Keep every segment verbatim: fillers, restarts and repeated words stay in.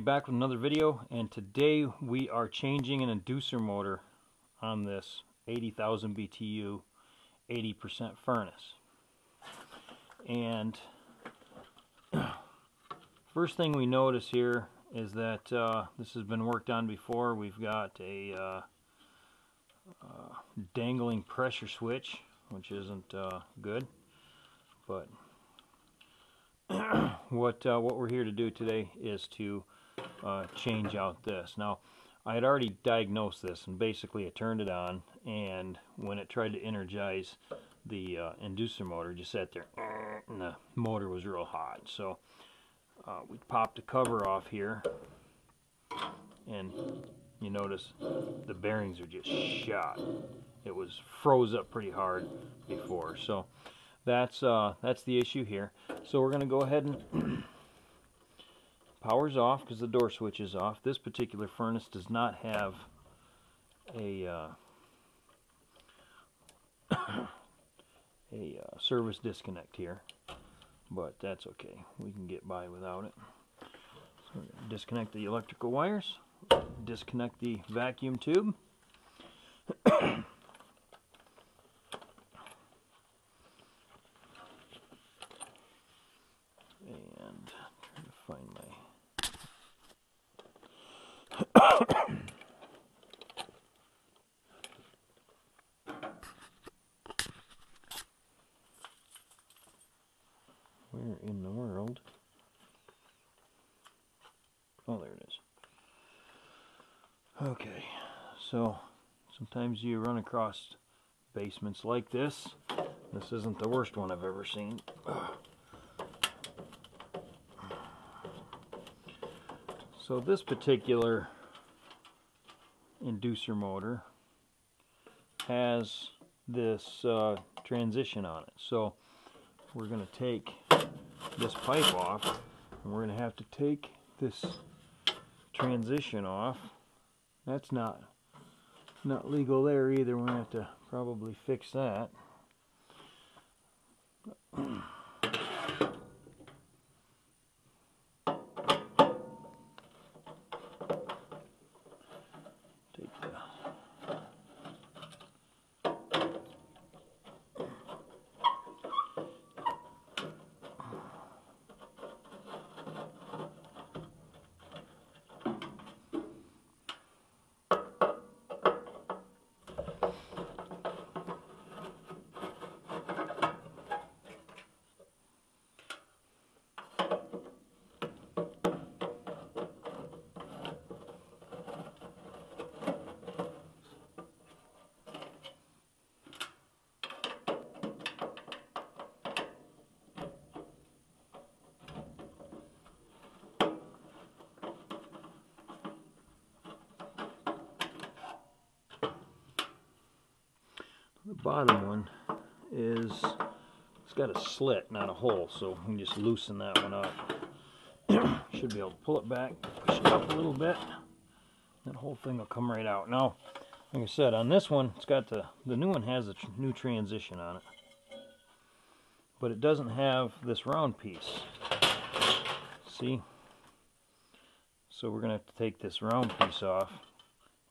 Back with another video, and today we are changing an inducer motor on this eighty thousand B T U eighty percent furnace. And first thing we notice here is that uh, this has been worked on before. We've got a uh, uh, dangling pressure switch, which isn't uh, good, but what uh, what we're here to do today is to Uh, change out this. Now, I had already diagnosed this, and basically I turned it on, and when it tried to energize the uh, inducer motor, it just sat there and the motor was real hot. So uh, we popped the cover off here, and you notice the bearings are just shot. It was froze up pretty hard before, so that's uh, that's the issue here. So we're gonna go ahead and power's off because the door switch is off. This particular furnace does not have a uh, a uh, service disconnect here, but that's okay. We can get by without it. So disconnect the electrical wires. Disconnect the vacuum tube. Where in the world? Oh, there it is. Okay, so sometimes you run across basements like this. This isn't the worst one I've ever seen. So this particular inducer motor has this uh, transition on it. So we're going to take this pipe off, and we're going to have to take this transition off. That's not not legal there either. We're going to have to probably fix that. The bottom one is, it's got a slit, not a hole, so we can just loosen that one up. Should be able to pull it back, push it up a little bit. That whole thing will come right out. Now, like I said, on this one, it's got the, the new one has a tr new transition on it. But it doesn't have this round piece. See? So we're going to have to take this round piece off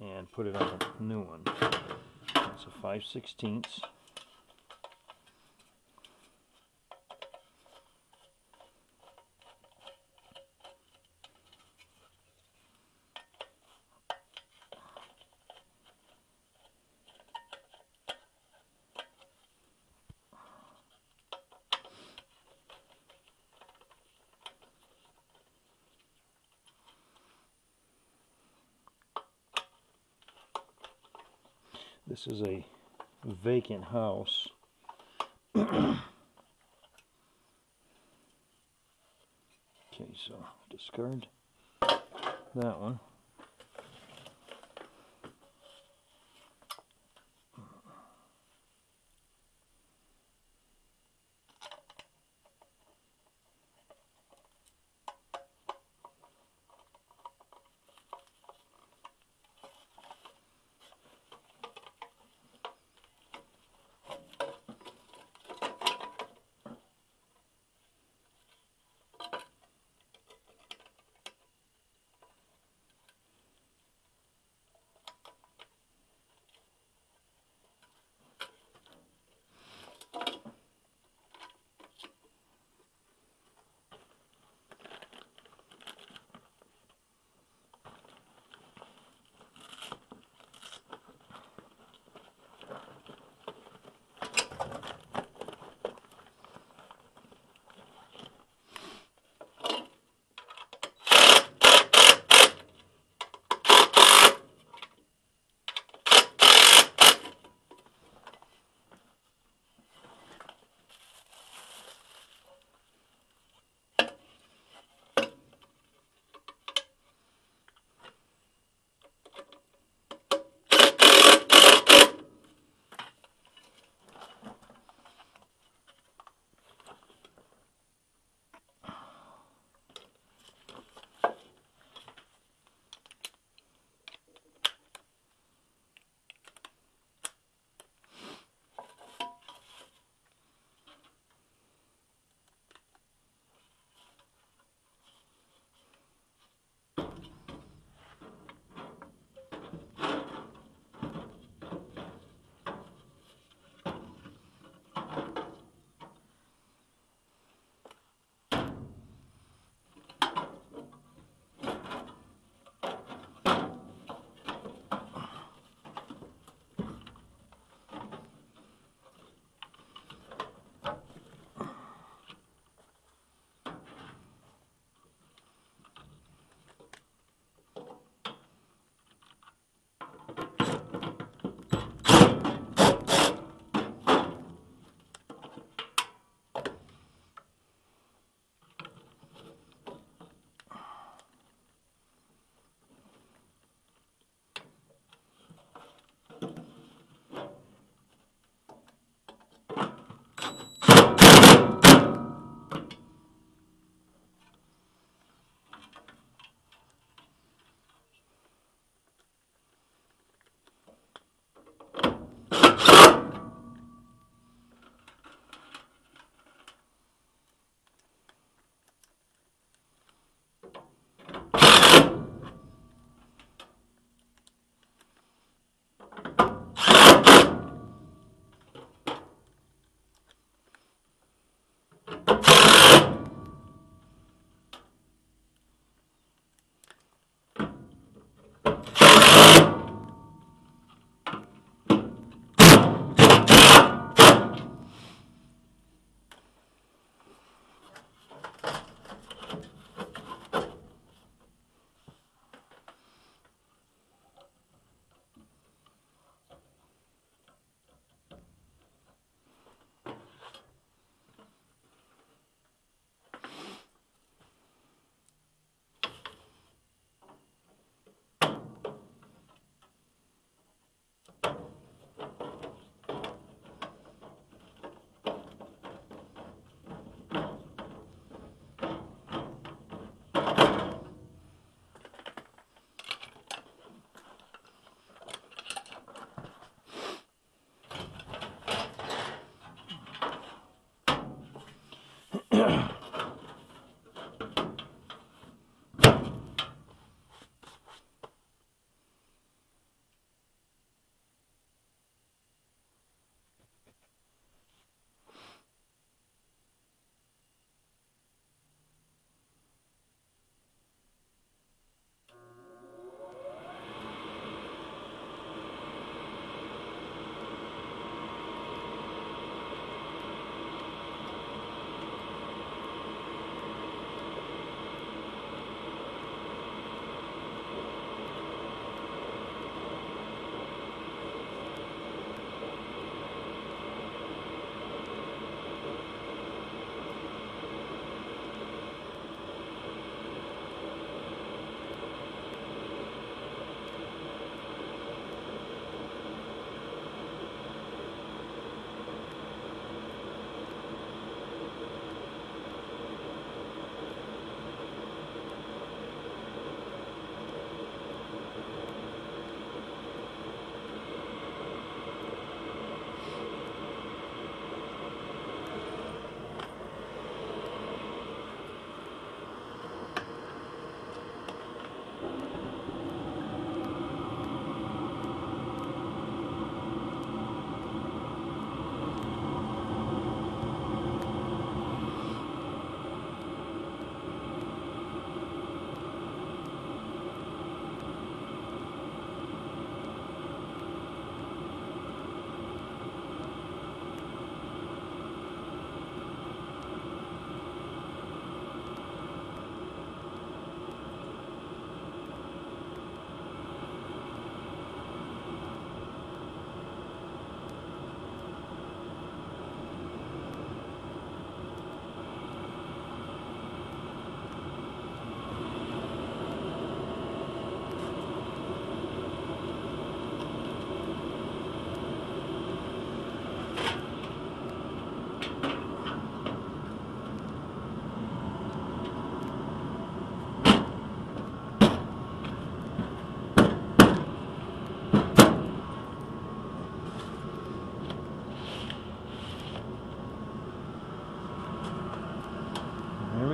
and put it on a new one. So five sixteenths. This is a vacant house. Okay, so discard that one.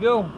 Go.